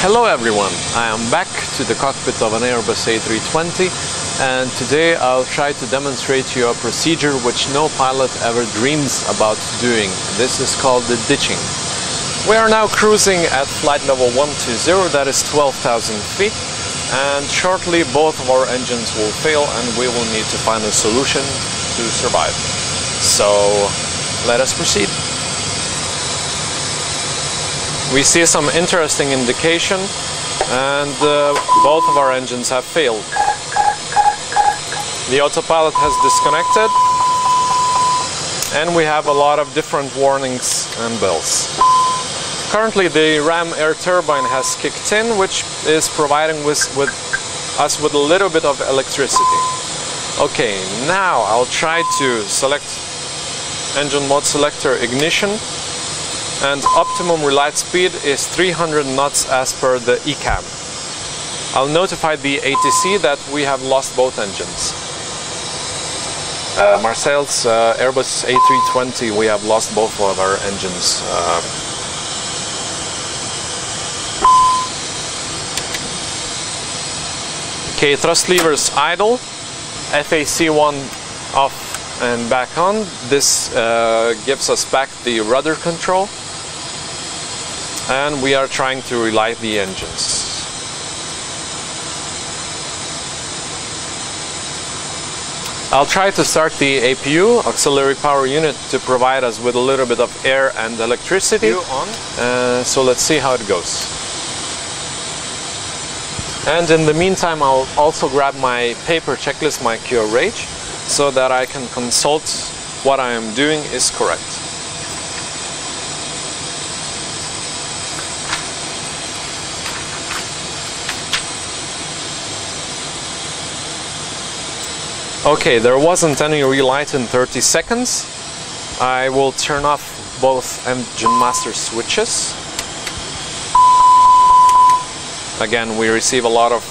Hello everyone, I am back to the cockpit of an Airbus A320 and today I'll try to demonstrate to you a procedure which no pilot ever dreams about doing. This is called the ditching. We are now cruising at flight level 120, that is 12,000 feet, and shortly both of our engines will fail and we will need to find a solution to survive. So let us proceed. We see some interesting indication and both of our engines have failed. The autopilot has disconnected and we have a lot of different warnings and bells. Currently the RAM air turbine has kicked in, which is providing us with a little bit of electricity. Okay, now I'll try to select engine mode selector ignition. And optimum relight speed is 300 knots as per the ECAM. I'll notify the ATC that we have lost both engines. Marcel's Airbus A320, we have lost both of our engines. Okay, thrust levers idle, FAC1 off and back on. This gives us back the rudder control. And we are trying to relight the engines. I'll try to start the APU, auxiliary power unit, to provide us with a little bit of air and electricity. So let's see how it goes. And in the meantime, I'll also grab my paper checklist, my QRH, so that I can consult what I am doing is correct. Okay, there wasn't any relight in 30 seconds. I will turn off both engine master switches. Again, we receive a lot of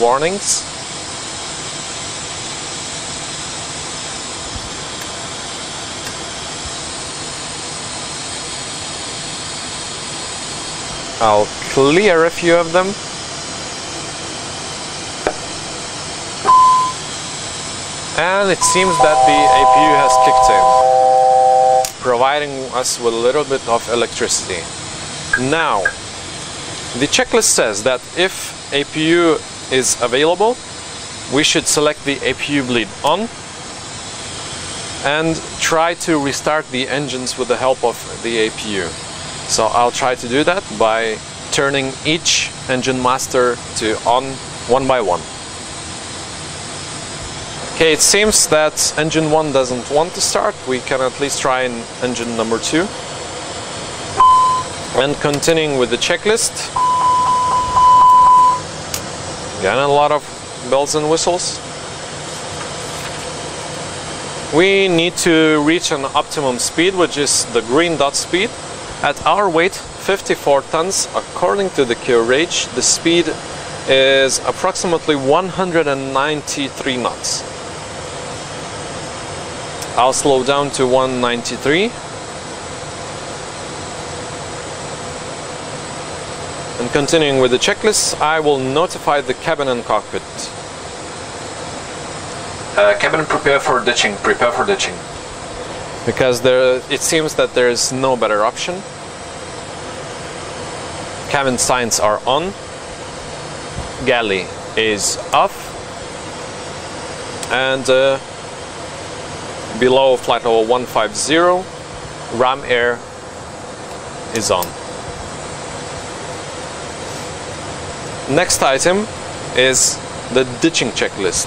warnings. I'll clear a few of them. And it seems that the APU has kicked in, providing us with a little bit of electricity. Now, the checklist says that if APU is available, we should select the APU bleed on and try to restart the engines with the help of the APU. So I'll try to do that by turning each engine master to on one by one. Okay, it seems that engine 1 doesn't want to start. We can at least try engine number 2. And continuing with the checklist. Again, a lot of bells and whistles. We need to reach an optimum speed, which is the green dot speed. At our weight, 54 tons, according to the QRH, the speed is approximately 193 knots. I'll slow down to 193 and continuing with the checklist, I will notify the cabin and cockpit. Cabin, prepare for ditching, prepare for ditching. Because it seems that there is no better option. Cabin signs are on, galley is off, and below flight level 150, RAM air is on. Next item is the ditching checklist.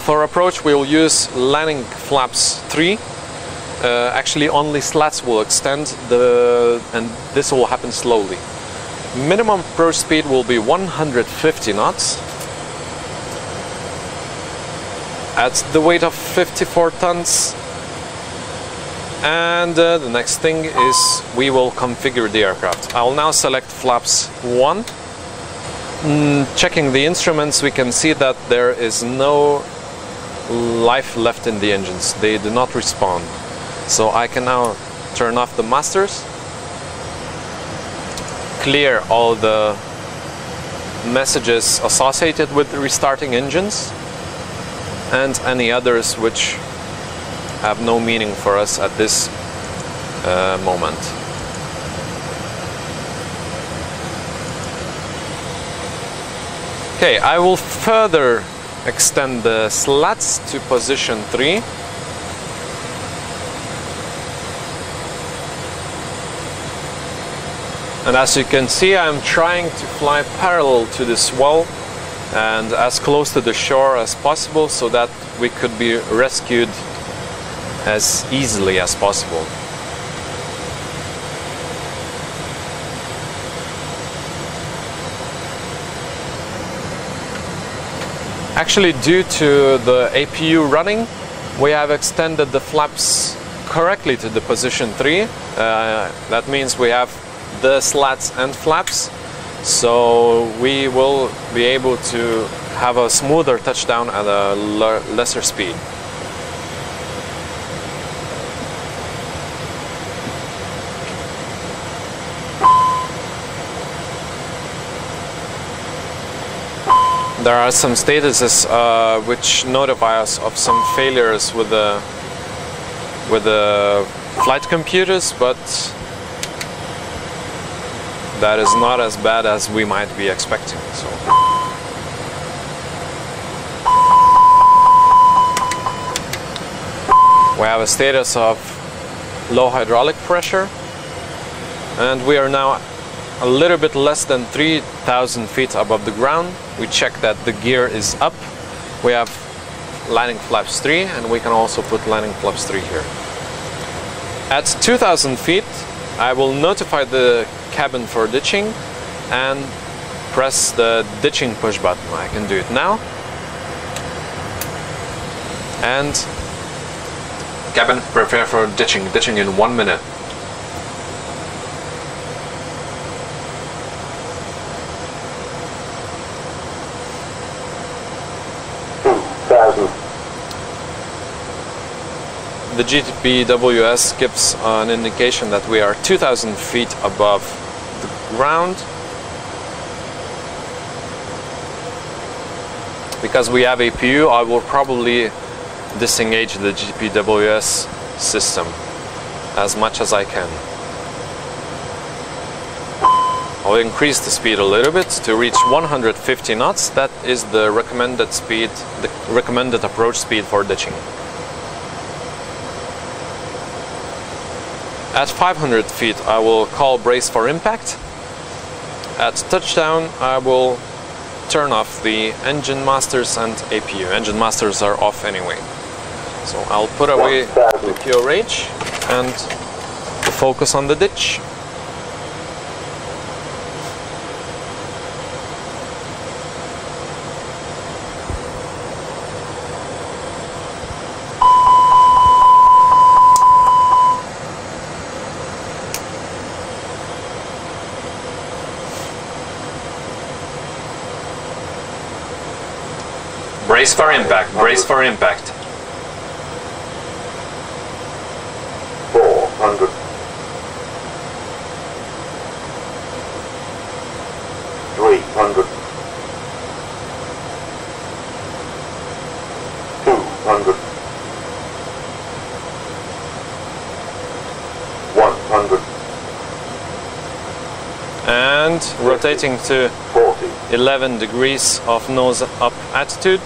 For approach, we will use landing flaps 3. Actually, only slats will extend, and this will happen slowly. Minimum approach speed will be 150 knots. At the weight of 54 tons. And the next thing is we will configure the aircraft. I'll now select flaps 1. Checking the instruments, we can see that there is no life left in the engines. They do not respond. So I can now turn off the masters. clear all the messages associated with restarting engines and any others which have no meaning for us at this moment. Okay, I will further extend the slats to position 3. And as you can see, I'm trying to fly parallel to the swell and as close to the shore as possible so that we could be rescued as easily as possible. Actually, due to the APU running, we have extended the flaps correctly to the position 3. That means we have the slats and flaps, so we will be able to have a smoother touchdown at a lesser speed. There are some statuses which notify us of some failures with the flight computers, but that is not as bad as we might be expecting. So. We have a status of low hydraulic pressure, and we are now a little bit less than 3,000 feet above the ground. We check that the gear is up. We have landing flaps 3, and we can also put landing flaps 3 here. At 2,000 feet, I will notify the cabin for ditching and press the ditching push button. I can do it now. And cabin, prepare for ditching. Ditching in 1 minute. The GTPWS gives an indication that we are 2,000 feet above the ground because we have APU. I will probably disengage the GPWS system as much as I can. I'll increase the speed a little bit to reach 150 knots. That is the recommended speed, the recommended approach speed for ditching. At 500 feet, I will call brace for impact. At touchdown, I will turn off the engine masters and APU. Engine masters are off anyway. So I'll put away the QRH and focus on the ditch. Brace for impact, brace for impact. 400. And rotating to 11 degrees of nose up attitude.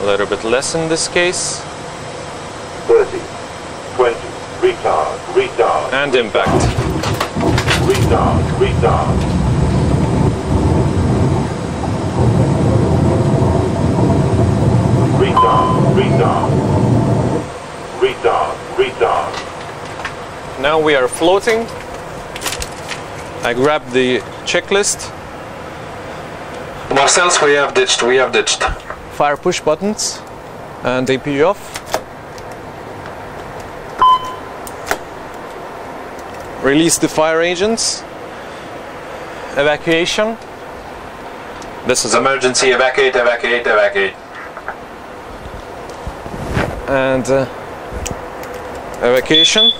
A little bit less in this case. 30, 20, retard, retard. And impact. Retard, retard. Retard, retard. Retard, retard. Now we are floating. I grab the checklist. Marcel's, we have ditched, we have ditched. Fire push buttons and APU off. Release the fire agents. Evacuation. This is emergency. Evacuate, evacuate, evacuate. And evacuation.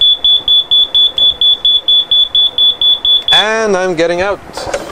and I'm getting out.